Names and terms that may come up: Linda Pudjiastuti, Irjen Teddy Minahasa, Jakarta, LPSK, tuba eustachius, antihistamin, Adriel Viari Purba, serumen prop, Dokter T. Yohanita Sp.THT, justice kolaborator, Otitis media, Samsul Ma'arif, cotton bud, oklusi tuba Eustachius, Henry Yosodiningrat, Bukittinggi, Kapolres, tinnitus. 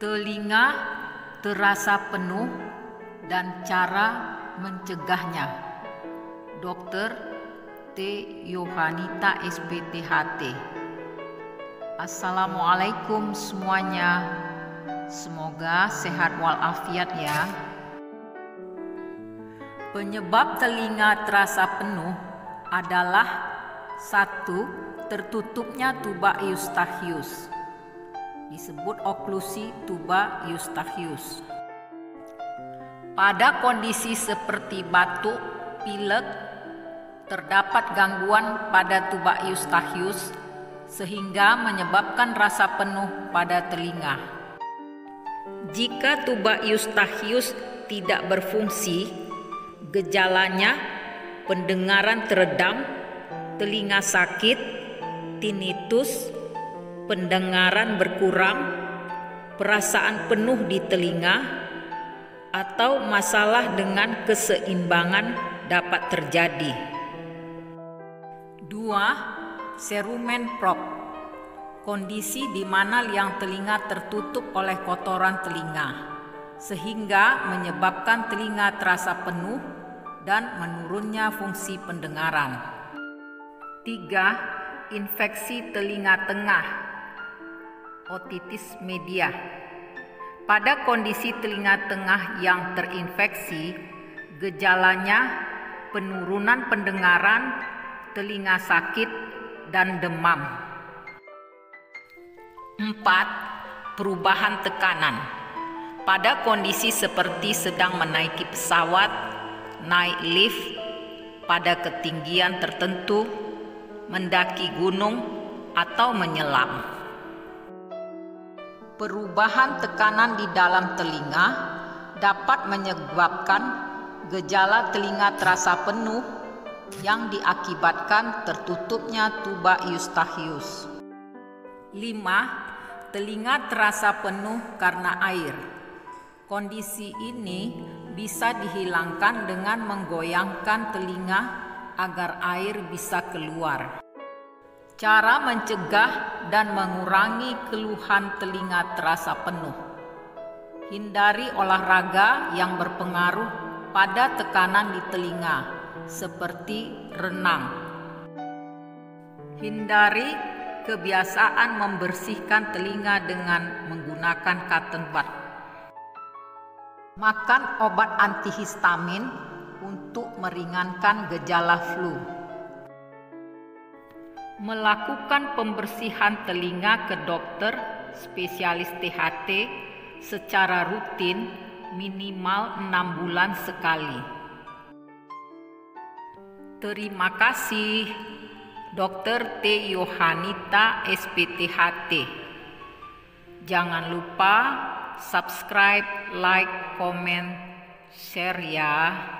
Telinga terasa penuh dan cara mencegahnya. Dokter T. Yohanita Sp.THT. Assalamualaikum semuanya. Semoga sehat walafiat ya. Penyebab telinga terasa penuh adalah 1. Tertutupnya tuba Eustachius. Disebut oklusi tuba Eustachius. Pada kondisi seperti batuk, pilek, terdapat gangguan pada tuba Eustachius sehingga menyebabkan rasa penuh pada telinga. Jika tuba Eustachius tidak berfungsi, gejalanya pendengaran teredam, telinga sakit, tinnitus, pendengaran berkurang, perasaan penuh di telinga, atau masalah dengan keseimbangan dapat terjadi. 2. Serumen prop. Kondisi di mana liang telinga tertutup oleh kotoran telinga, sehingga menyebabkan telinga terasa penuh dan menurunnya fungsi pendengaran. 3. Infeksi telinga tengah. Otitis media. Pada kondisi telinga tengah yang terinfeksi, gejalanya penurunan pendengaran, telinga sakit, dan demam. 4. Perubahan tekanan. Pada kondisi seperti sedang menaiki pesawat, naik lift, pada ketinggian tertentu, mendaki gunung, atau menyelam. Perubahan tekanan di dalam telinga dapat menyebabkan gejala telinga terasa penuh yang diakibatkan tertutupnya tuba Eustachius. 5. Telinga terasa penuh karena air. Kondisi ini bisa dihilangkan dengan menggoyangkan telinga agar air bisa keluar. Cara mencegah dan mengurangi keluhan telinga terasa penuh. Hindari olahraga yang berpengaruh pada tekanan di telinga, seperti renang. Hindari kebiasaan membersihkan telinga dengan menggunakan cotton bud. Makan obat antihistamin untuk meringankan gejala flu. Melakukan pembersihan telinga ke dokter spesialis THT secara rutin minimal 6 bulan sekali. Terima kasih Dokter T. Yohanita Sp.THT. Jangan lupa subscribe, like, komen, share ya.